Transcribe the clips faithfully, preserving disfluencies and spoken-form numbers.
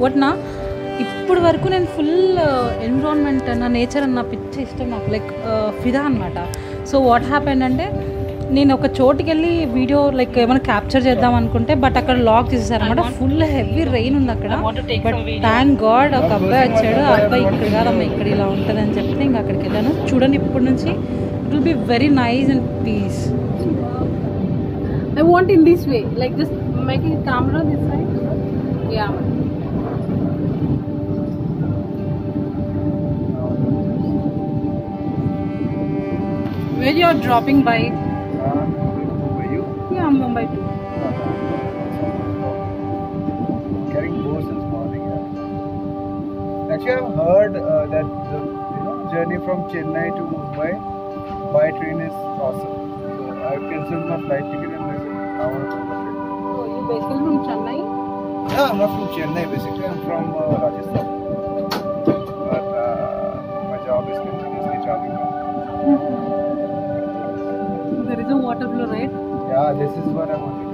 What na? Ippur varku nen full environment na nature na pichche ishtam na like fida anamata. So what happened ante nenu oka chotukelli video like emana capture cheddam anukunte but akkada log chesaru anamata full heavy rain undi akkada but thank god oka abba achadu abba ikkada gadam ikkada ila untadi ani chepte inga akkadiki ellanu chudandi ippur nunchi it will be very nice and peace. I want in this way like just making camera this side. Yeah. Where you are dropping by? Uh, Mumbai, you? Yeah, I'm Mumbai too. Carrying more since morning. Yeah. Actually, I've heard uh, that the you know journey from Chennai to Mumbai by train is awesome. So I've cancelled my flight ticket and like an hour. So you basically from Chennai? No, I'm not from Chennai. Basically, I'm from uh, Rajasthan. But uh, my job is continuously traveling. Mm-hmm. waterfall, right? Yeah, this is what I wanted.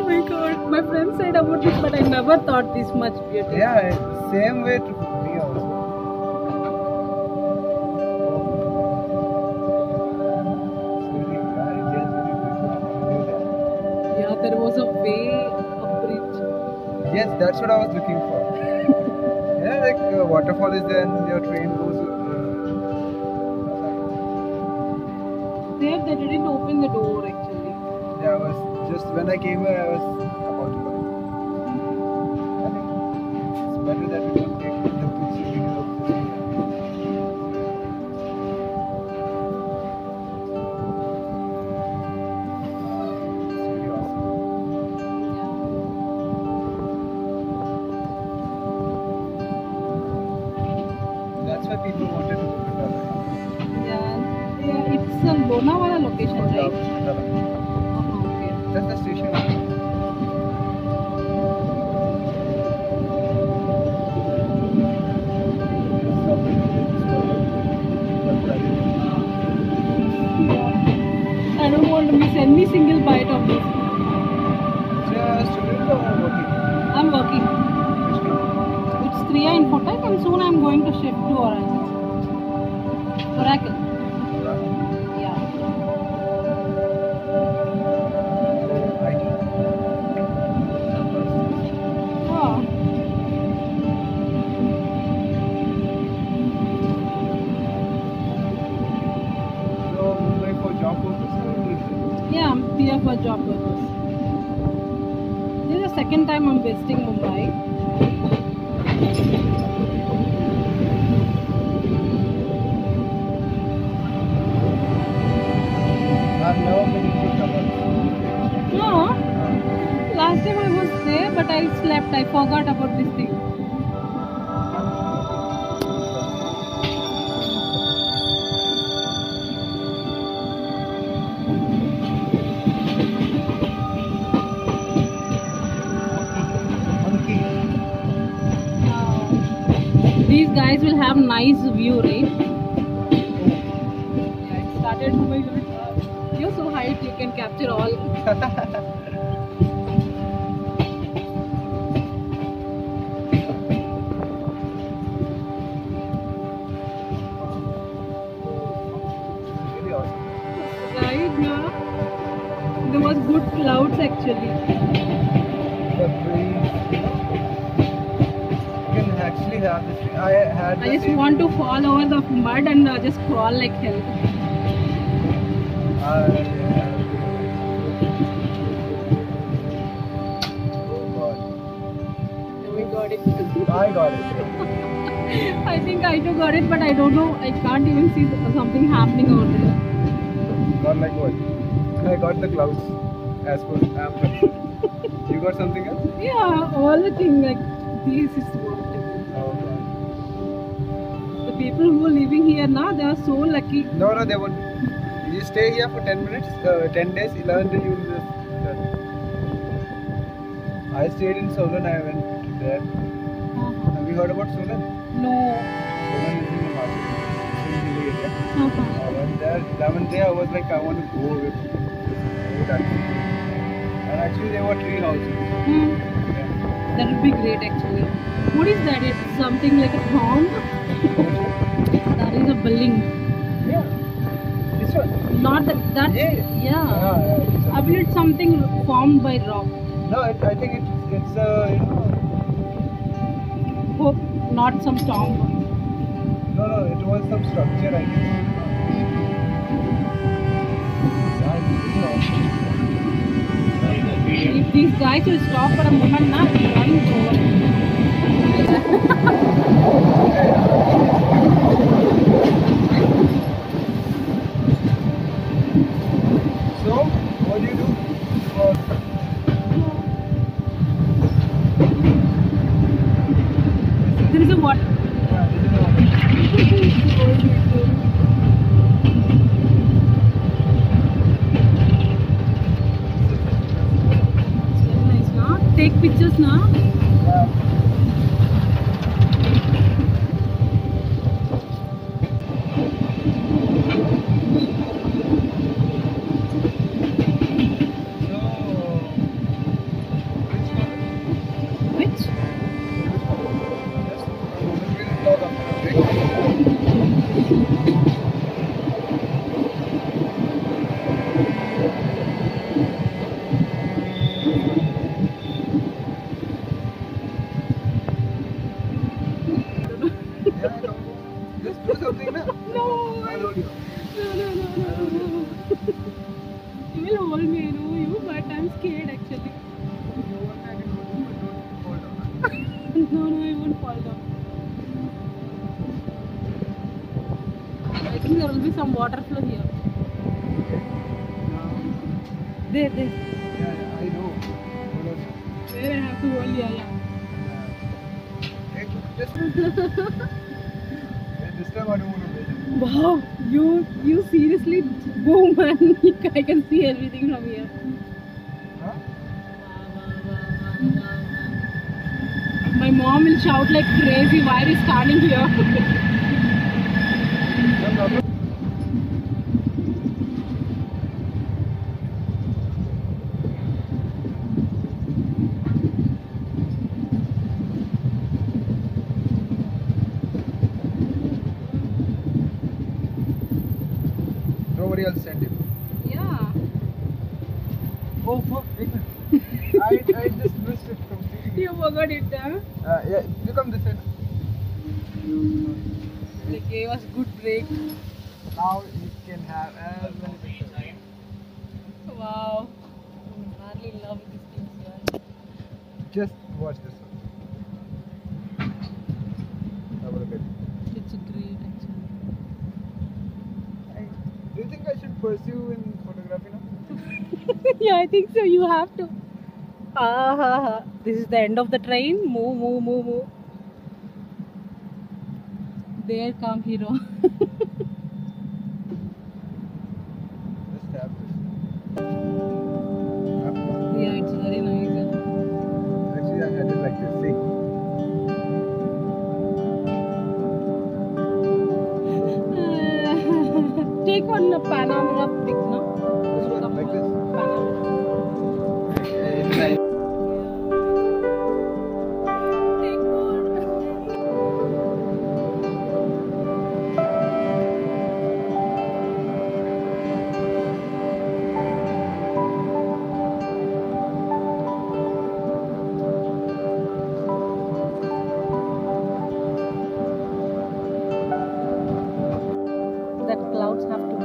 Oh my god, my friend said about this, but I never thought this much beautiful. Yeah, same way to me also. Yeah, there was a way, a bridge. Yes, that's what I was looking for. Yeah, like uh, waterfall is there and your train goes. There they didn't open the door actually. Yeah, I was just when I came here I was about to go. I think it's better that we don't take the picture because of this. It's really awesome. That's why people wanted to go to Khandala. Yeah. Yeah, it's a Lonavala location, right? Oh, okay. That's the station. I don't want to miss any single bite of this. Just working. I'm working. It's three A in Kotak and soon I'm going to shift to Oracle. Oracle. Yeah, I'm here for job purpose. This is the second time I'm visiting Mumbai. I've never been to Khandala. No. Last time I was there, but I slept. I forgot about this thing. These guys will have nice view, right? Yeah, it started moving. You're so high, you can capture all. Right now, there was good clouds actually. The breeze. Actually, have this thing. I had. I just thing. want to fall over the mud and uh, just crawl like hell. Uh, yeah. Oh God! We got it. I got it. I think I too got it, but I don't know. I can't even see something happening over there. Not like what? I got the clouds. As for am You got something else? Yeah, all the things like this is what. People who are living here now, they are so lucky. No, no, they won't. You stay here for ten minutes, uh, ten days, eleven days, you will just done. I stayed in Solan, I went there. Uh-huh. Have you heard about Solan? No. Solan is in the market. Uh-huh. I went there. eleventh day, I was like, I want to go with that. And actually, there were three houses. Hmm. Yeah. That would be great actually. What is that? It's something like a pond? That is a building. Yeah. This one. Not that. That's, yeah. Yeah. Ah, yeah, I believe it's something formed by rock. No, it, I think it, it's a. Uh, you know. Hope not some tomb. No, no, it was some structure, I guess. If these guys will stop for a moment, now it's running over. So, what do you do? For there is a water. Yeah, there is a water. It's very nice, no? Take pictures now. Yeah. Thank you. No, no, I won't fall down. I think there will be some water flow here. Yeah. There, there. Yeah, yeah, I know. There I have to hold, yeah, yeah. Wow, you you seriously boom, man. I can see everything from here. Huh? My mom will shout like crazy, why are you standing here? Nobody else sent him. Yeah. Oh fuck! I I just missed it completely. You forgot it, huh? Uh, yeah. You come this end. They gave us good break. Now you can have as many time. Wow. I'm hardly in love with these things here. Just watch this one. Have a look at it. It's a great actually. Do you think I should pursue in photography now? Yeah, I think so. You have to. Ah, ha, ha. This is the end of the train. Move, move, move, move. There come hero. Just tap this. Yeah, it's very nice. Actually, I had it like this. See? Take one uh, panorama pic, no? This one, Come like on. This? Panorama. Take one. That clouds have to move.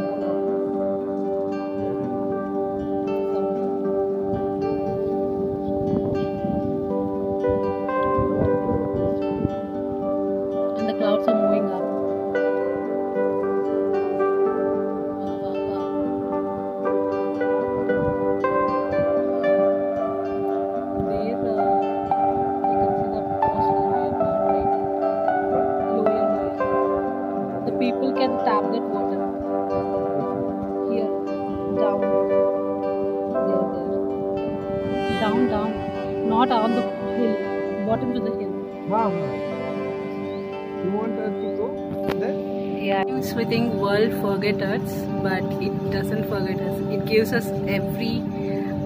We think world forget us, but it doesn't forget us. It gives us every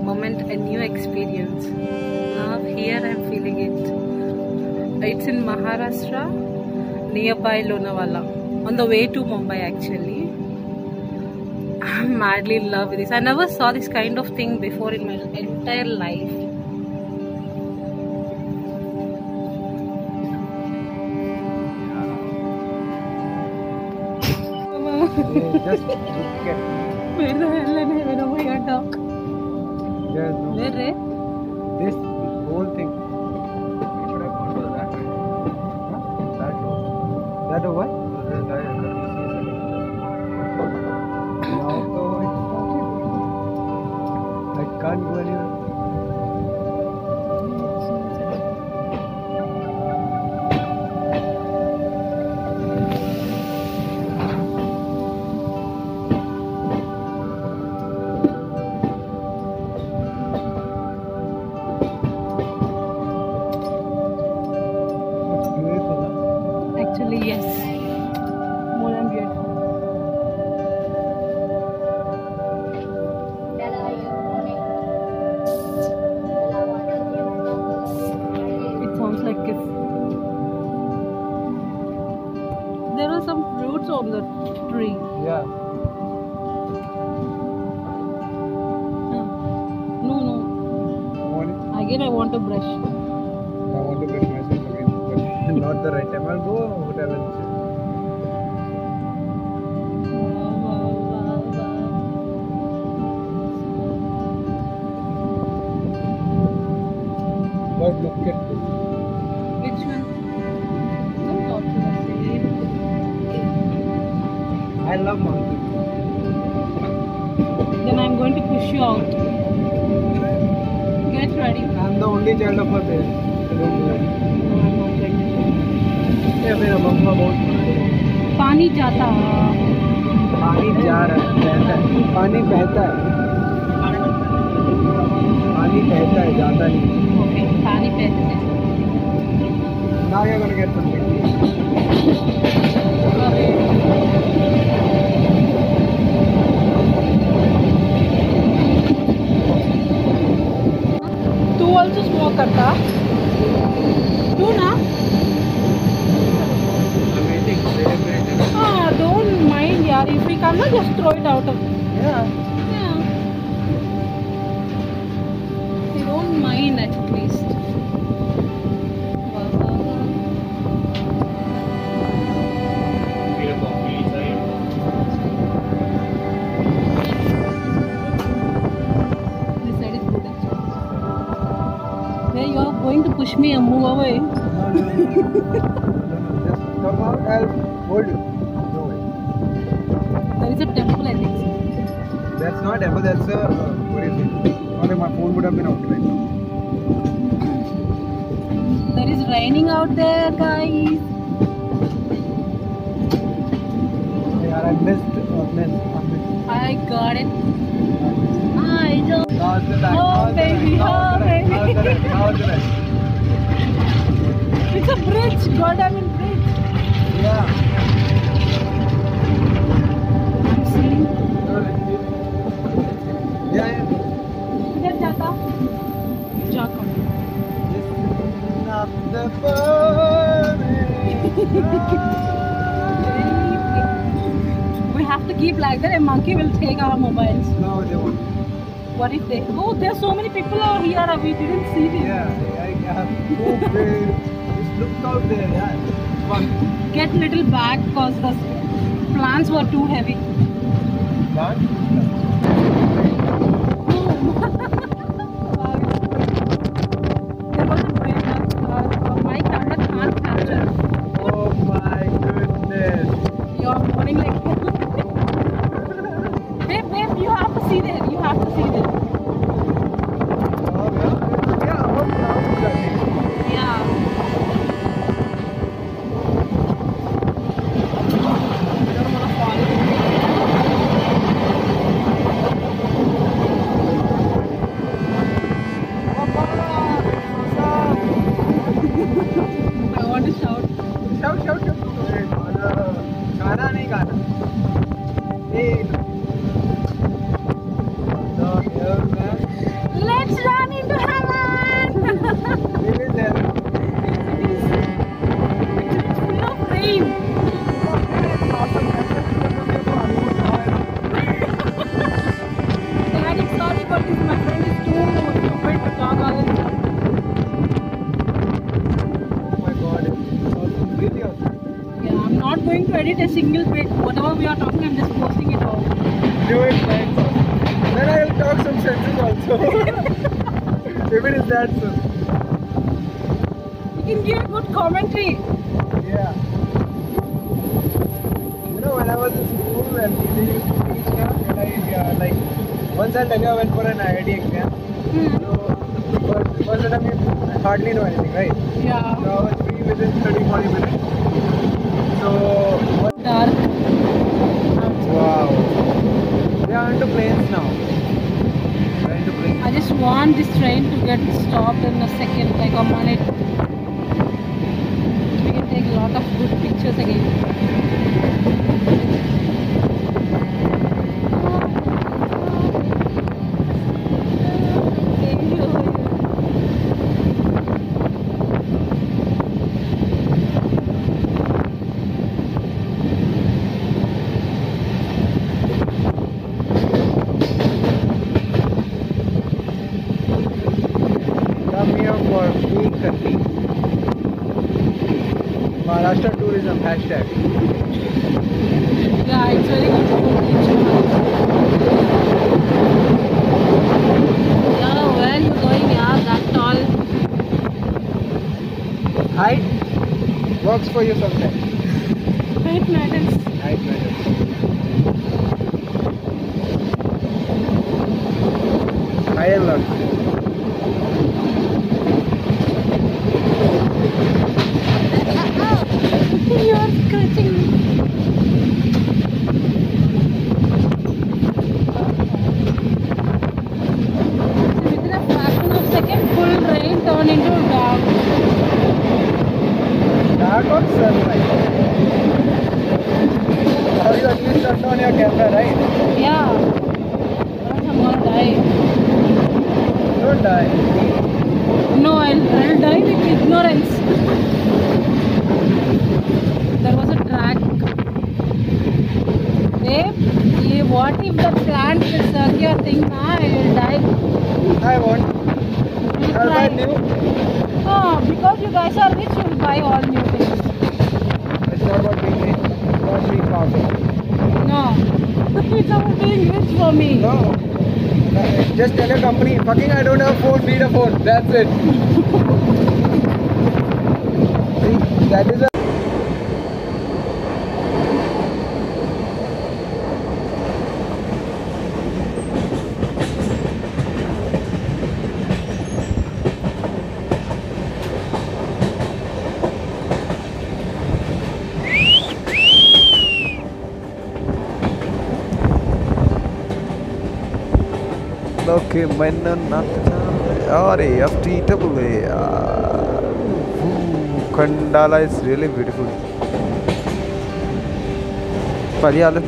moment a new experience. Now here I am feeling it. It's in Maharashtra, nearby Lonavala, on the way to Mumbai actually. I'm madly in love with this. I never saw this kind of thing before in my entire life. Just look at it. Where the hell and heaven over here, dog? There is no. Where, eh? This whole thing. We should have gone to the back way. Huh? That door. That door what? The tire. Now, so it's possible. I can't go anywhere. Which one? I love mountains. Then I'm going to push you out. Get ready. I'm the only child of my parents. Yeah, मेरा मम्मा बहुत पानी जाता है. पानी जा रहा है, बहता है. पानी बहता है. पानी बहता है, जाता नहीं. ओके, पानी बहता है. Now you're gonna get something. Tu also smoke karta? Do na? Ah, don't mind, yaar. If we come, na, just throw it out of. Yeah. Yeah. We don't mind at least. Push me and move away. No, no, no, no. Just come out, I'll hold you. No way. There is a temple, I think. That's not a temple, that's a uh, Buddhist thing. Only my phone would have been out right now. There is raining out there, guys. Yeah, I missed. Uh, missed. I missed. I got it. I don't. How's the bag? Oh, baby. How's the bag? How's the bag? How's the bag? It's a bridge, God, I mean bridge. Yeah. I'm seeing. Yeah, yeah. Where is Jaka? Jaka. This is not the burning. We have to keep like that. A monkey will take our mobiles. No, they won't. What if they? Oh, there are so many people out here. We didn't see them. Yeah, I have no. Looked out there, yeah. Fun. Get little bag because the plants were too heavy. Plants? There was a break. Uh, my camera can't capture. Oh my goodness. You're morning like babe, babe, you have to see there. You have to see there. A single bit, whatever we are talking, I'm just posting it all. Do it, man. Then I'll talk some senses also. Even if that's so. You can give a good commentary. Yeah. You know, when I was in school and they used to teach now, and I uh, like once I tell you I went for an I I T exam. Hmm. So the first time I hardly know anything, right? Yeah. So I was free within thirty to forty minutes. So what? Dark. Wow. We are into planes now. We are into planes. I just want this train to get stopped in a second, like a minute. We can take a lot of good pictures again. Hashtag. Yeah, it's very good food. Yeah, where are you going? Yeah, that tall. Height works for you sometimes. Height matters. Height matters. High and low. You are scratching me. So within a fraction of a second, full rain turned into dark. Dark or sunlight? Or you at least turned on your camera, right? Yeah. Or someone die. Don't die. No, I'll, I'll die with ignorance. There was a track. Babe, what if the plant will suck your thing? Nah, I will die. I won't. I'll buy new. Oh, because you guys are rich, you'll buy all new things. It's not about being rich, it's about being powerful. No, it's about being rich for me. No, just tell your company, fucking I don't have a phone, need a phone, that's it. See, that is a... Okay, man, not oh, F T A A. Uh, Khandala is really beautiful. Pariyal.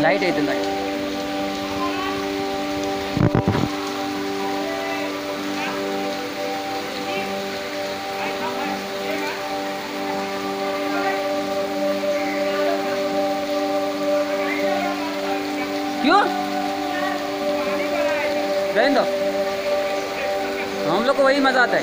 Light it in that. क्यों? रहने दो। हम लोग को वही मजा आता है।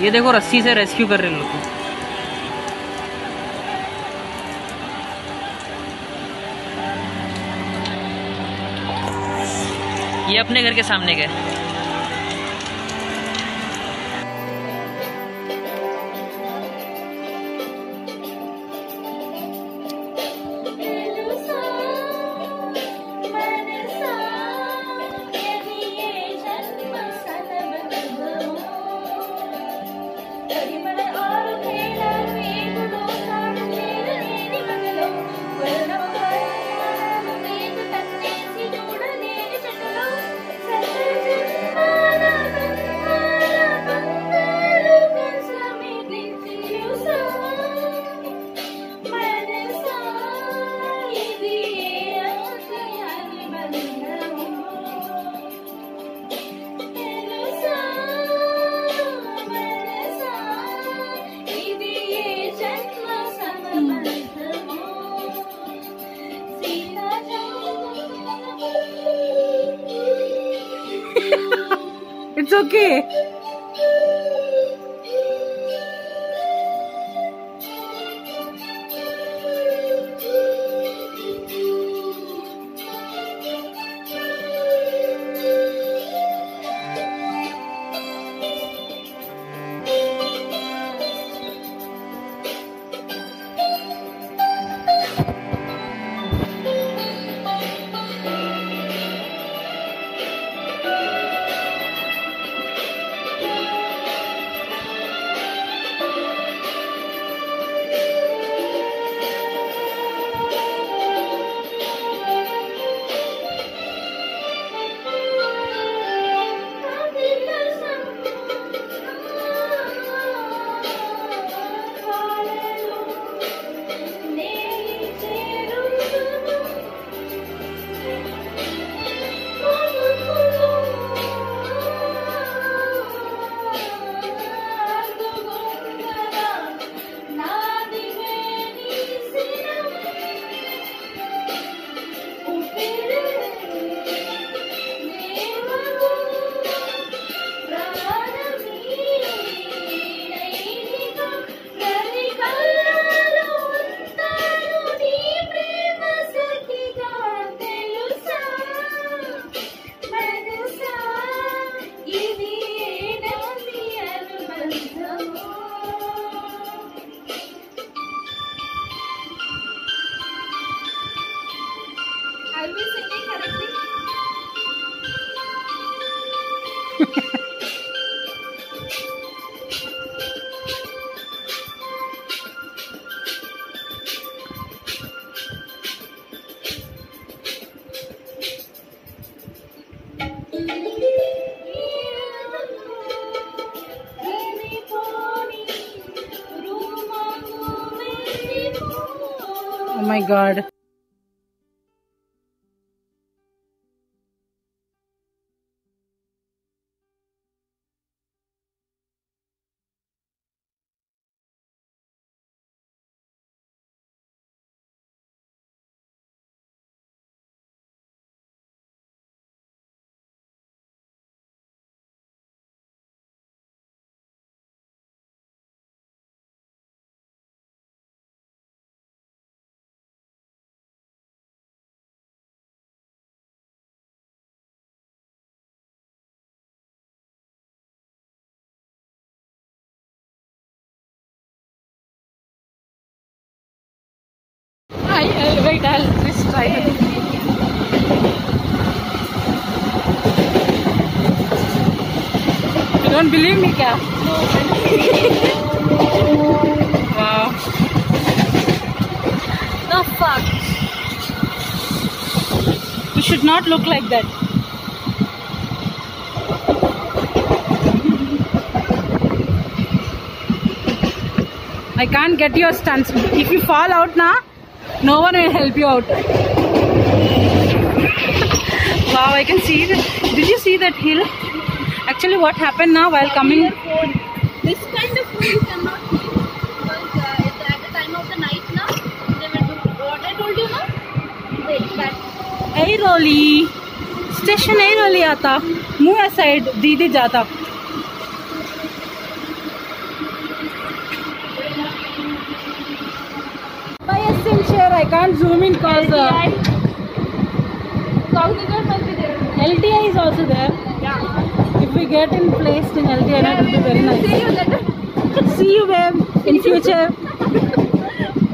ये देखो रस्सी से रेस्क्यू कर रहे हैं लोग को। ये अपने घर के सामने गए। It's okay. Oh my God. I'll wait, I'll just try it. You don't believe me, kya? Wow. The fuck? You should not look like that. I can't get your stance. If you fall out, na? No one will help you out. Wow, I can see it. Did you see that hill? Actually, what happened now while coming? This kind of food you cannot eat because uh, at the time of the night now, they went to what I told you now. Wait, that. Airoli station Airoli aata. Move aside, Didi jata. I can't zoom in because uh, L T I is also there. Yeah. If we get in placed in L T I, yeah, it will be very nice. See you later. See you, babe, in future.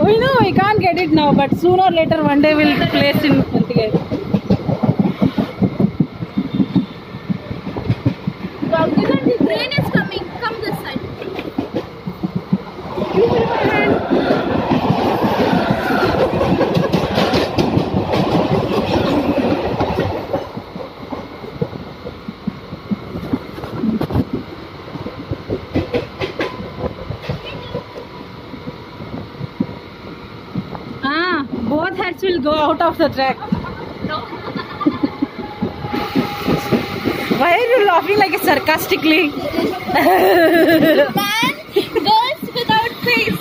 We know we can't get it now, but sooner or later, one day we'll place in L T I. The rain is coming. Come this side. You hold my hand. Will go out of the track. No. Why are you laughing like sarcastically? Man goes without face.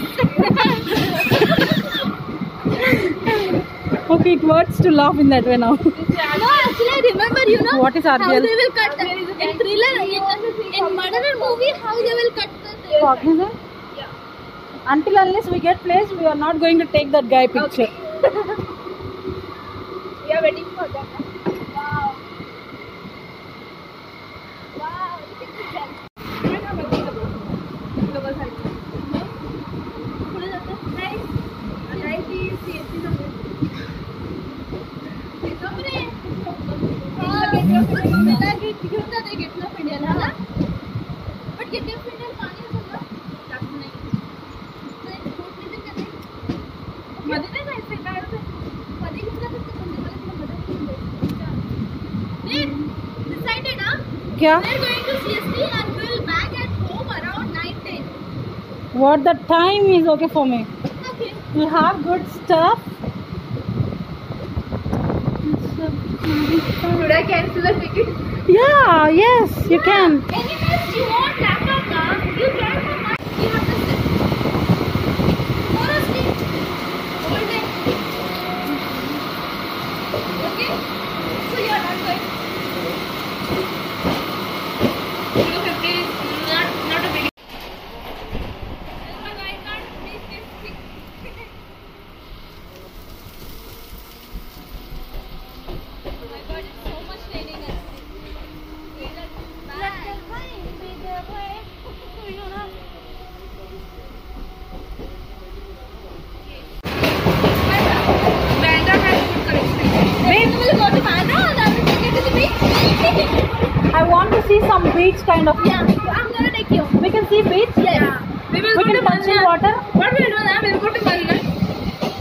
Okay, it hurts to laugh in that way now. No, actually I remember, you know, what is how they will cut uh, in thriller, in, in murder movie, how they will cut the uh, yeah. Until unless we get placed, we are not going to take that guy picture. Okay. We are waiting for them. Wow. Wow, look at this guy. Yeah. We are going to C S T and we will back at home around nine ten. What the time is okay for me. Okay. We'll have good stuff. Should I cancel the ticket? Yeah, yes, yeah. You can. Anyways, you want laptop now? You can for that. You have to sit. For a sleep. All day. Okay? So you are not going. Kind of. Yeah, I'm gonna take you. We can see beach. Yes. Yeah. We will we go can to touch in water. What we do now? We will go to Malna.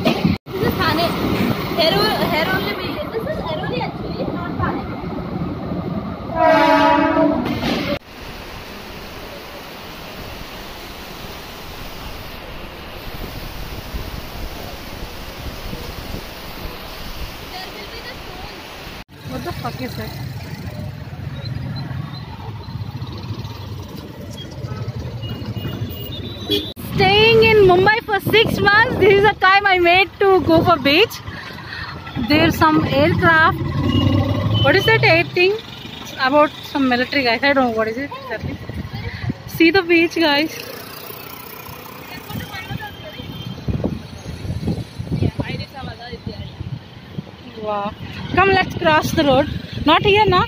This is Thane. Here, here only we live. This is Airoli actually, not Thane. There will be the stones. What the fuck is that? Mumbai for six months. This is the time I made to go for beach. There's some aircraft. What is that air thing? It's about some military guys. I don't know what is it exactly. See the beach, guys. Wow. Come, let's cross the road. Not here, na?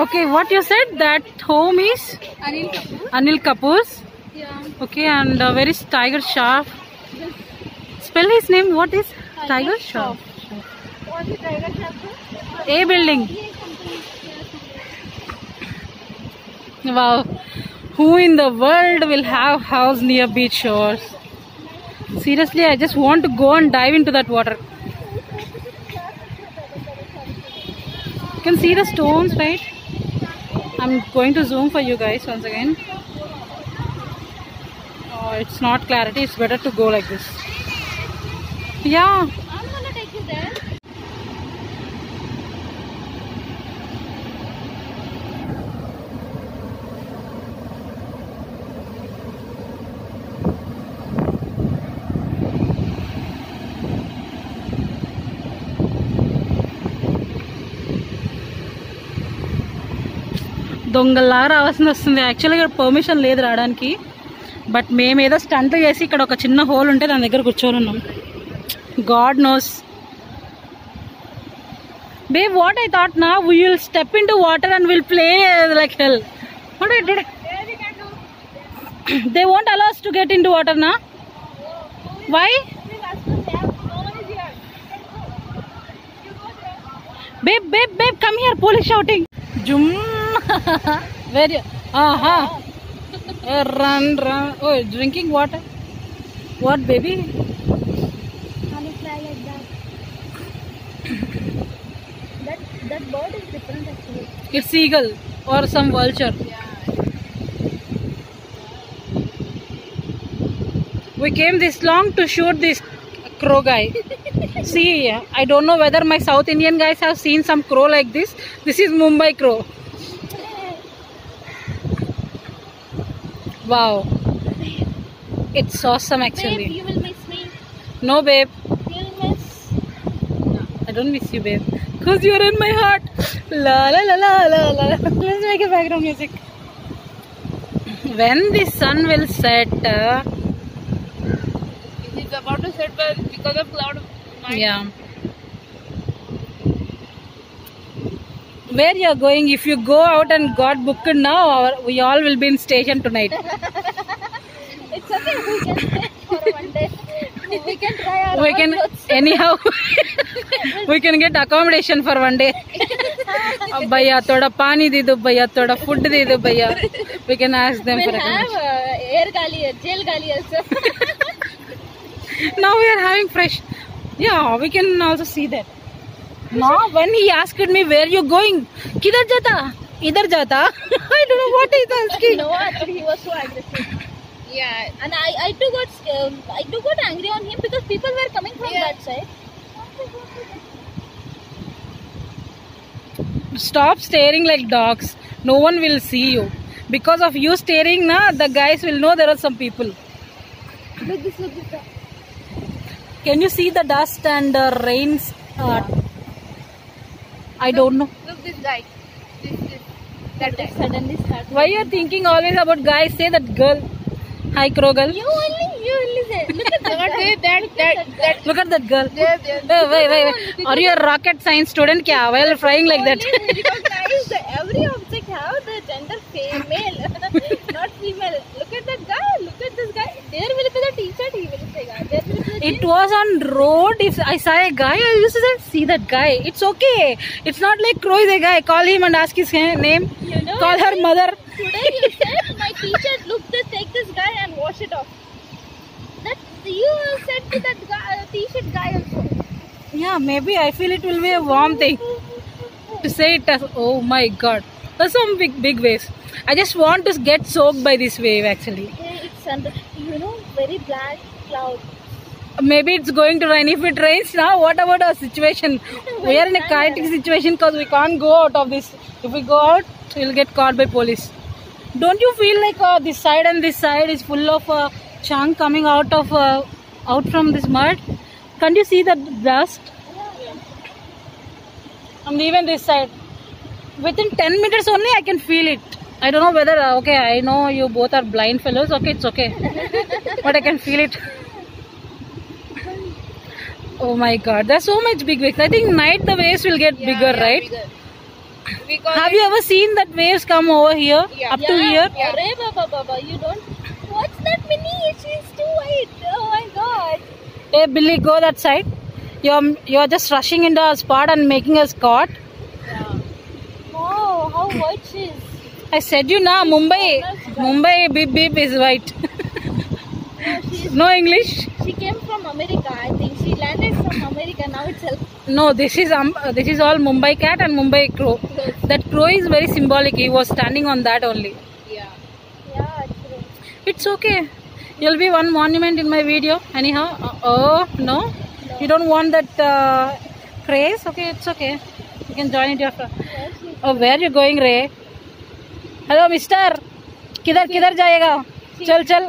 Okay, what you said, that home is Anil Kapoor. Anil Kapoor's. Yeah. Okay, and uh, where is Tiger Sharp? Yes. Spell his name. What is Tiger, Tiger Sharp? Sharp. What is Tiger Sharp? A building. Wow. Who in the world will have house near beach shores? Seriously, I just want to go and dive into that water. You can see the stones, right? I'm going to zoom for you guys once again. Oh, it's not clarity, it's better to go like this. Yeah. I'm gonna take you there. దొంగల్లా రావాల్సింది వస్తుంది. యాక్చువల్గా ఇక్కడ permission లేదు రావడానికి, but మేమేదో stunt చేసి ఇక్కడ ఒక చిన్న హోల్ ఉంటే దాని దగ్గర కూర్చొని ఉన్నాం. God knows babe, what I thought now we will step into water and we'll play like hell. What I did, they won't allow us to get into water now. Why? Babe, babe, babe, come here, police shouting. Jum. Where you? Aha. Uh, run, run. Oh, drinking water. What, baby? Can you fly like that? that that bird is different actually. It's eagle or some vulture. Yeah. We came this long to shoot this crow guy. See, I don't know whether my South Indian guys have seen some crow like this. This is Mumbai crow. Wow, it's awesome actually. Babe, you will miss me. No, babe. You will miss. No, I don't miss you, babe. Cause you are in my heart. La la la la la la. Let's make a background music. When the sun will set. Uh, It's about to set, but because of cloud of night. Yeah. Where you are going? If you go out and got booked now, our, we all will be in station tonight. It's okay. We can stay for one day. We can try our. We can clothes. Anyhow. We can get accommodation for one day. Bhaiya, thoda pani de do. Bhaiya, thoda food de do. Bhaiya, we can ask them we'll for accommodation. We have uh, air gali, jail gali also. Now we are having fresh. Yeah, we can also see that. Now when he asked me where you going, kidhar jata, idhar jata. I don't know what he's asking. No, actually he was so aggressive. Yeah, and I I too got uh, I too got angry on him because people were coming from yeah. that side. Stop staring like dogs. No one will see you. Because of you staring, na the guys will know there are some people. Look this, look this. Can you see the dust and the rains? Uh, yeah. I look, don't know. Look this guy. This, this, that guy. Suddenly started. Why you are thinking always about guys? Say that girl. Hi, crow girl. You only, you only say. Look at that. Say that, look that, that, that. Look at that girl. Yeah, yeah. Oh, wait, wait, wait. Are you a rocket science student? Kya? While flying like that. Because guys, every object have the gender female, not female. Look at that guy. Look at this guy. There will be the T-shirt. He will say guy. There will be. It was on road. If I saw a guy, I used to say, see that guy. It's okay. It's not like crow is a guy. Call him and ask his name. You know, call her mother. Today you said my teacher, look this, take this guy and wash it off. That you said to that guy, uh, T-shirt guy also. Yeah, maybe I feel it will be a warm thing to say it as. Oh my God, there's some big big waves. I just want to get soaked by this wave actually. Yeah, it's under, you know, very black cloud. Maybe it's going to rain. If it rains now, what about our situation? We are in a chaotic situation because we can't go out of this. If we go out, we'll get caught by police. Don't you feel like uh, this side and this side is full of uh, chunk coming out of uh, out from this mud? Can't you see the dust? And even this side, within ten meters only, I can feel it. I don't know whether uh, okay. I know you both are blind fellows. Okay, it's okay, but I can feel it. Oh my God, there's so much big waves. I think night the waves will get yeah, bigger, yeah, right? Bigger. Have you ever seen that waves come over here, yeah. up yeah, to here? Yeah. Arey baba baba, you don't. What's that mini? She's too wide. Oh my God. Hey Billy, go that side. You're you're just rushing into our spot and making us caught. Yeah. Wow, how wide she is. I said you now, Mumbai, Mumbai beep beep is white. No, no English. She came from America, I think. She landed from America now itself. No, this is um, uh, this is all Mumbai cat and Mumbai crow. Yes. That crow is very symbolic. He was standing on that only. Yeah. Yeah, true. It's okay. You'll be one monument in my video. Anyhow, uh, oh no? no, you don't want that uh, craze. Okay, it's okay. You can join it after. Yes, oh, where are you going, Ray? Hello, Mister. Kidhar kidhar jayega? Chal chal.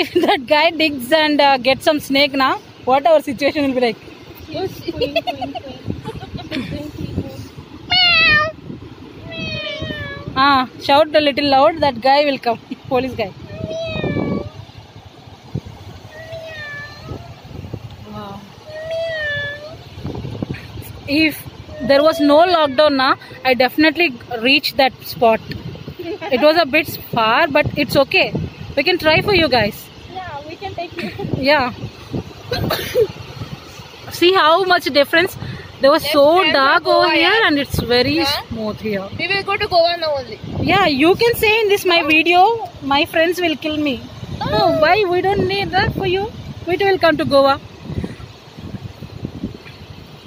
If that guy digs and uh, gets some snake now, what our situation will be like? Ah, shout a little loud. That guy will come. Police guy. Wow. If there was no lockdown, na, I definitely reached that spot. It was a bit far, but it's okay. We can try for you guys. Yeah, we can take you. Yeah. See how much difference. There was Left so dark over Goa, here, yeah. And it's very yeah. smooth here. We will go to Goa now only. Yeah, you can say in this my video, my friends will kill me. No, oh. oh, why? We don't need that for you. We will come to Goa.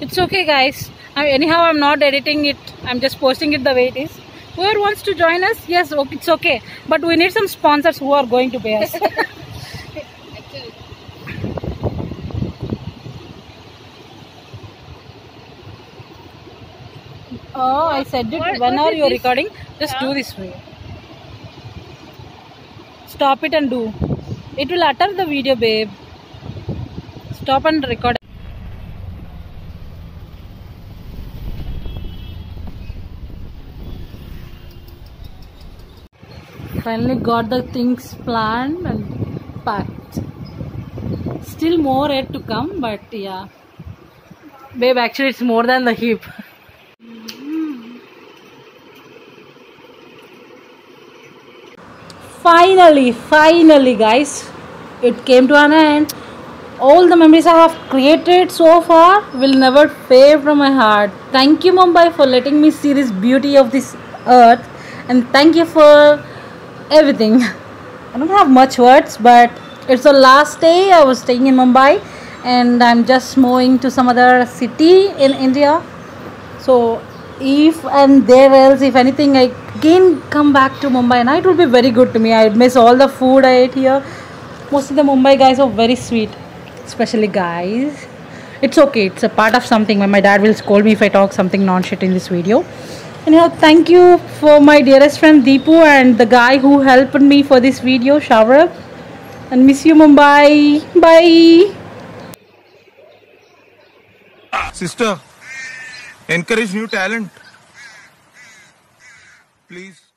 It's okay, guys. I, anyhow, I'm not editing it. I'm just posting it the way it is. Whoever wants to join us, yes, okay, it's okay. But we need some sponsors who are going to pay us. Oh, I said it. What, when what are you this? recording? Just yeah. do this way. Stop it and do. It will utter the video, babe. Stop and record. Finally got the things planned and packed. Still more yet to come, but yeah, babe, actually it's more than the heap. Finally, finally guys, it came to an end. All the memories I have created so far will never fade from my heart. Thank you, Mumbai, for letting me see this beauty of this earth, and thank you for everything. I don't have much words, but it's the last day I was staying in Mumbai, and I'm just moving to some other city in India. So if and there else, if anything, I again come back to Mumbai, and it will be very good to me. I miss all the food I ate here. Mostly the Mumbai guys are very sweet, especially guys. It's okay, it's a part of something. My dad will scold me if I talk something non-shit in this video. Anyhow, thank you for my dearest friend Deepu and the guy who helped me for this video, Sourab. And miss you, Mumbai. Bye. Sister, encourage new talent. Please.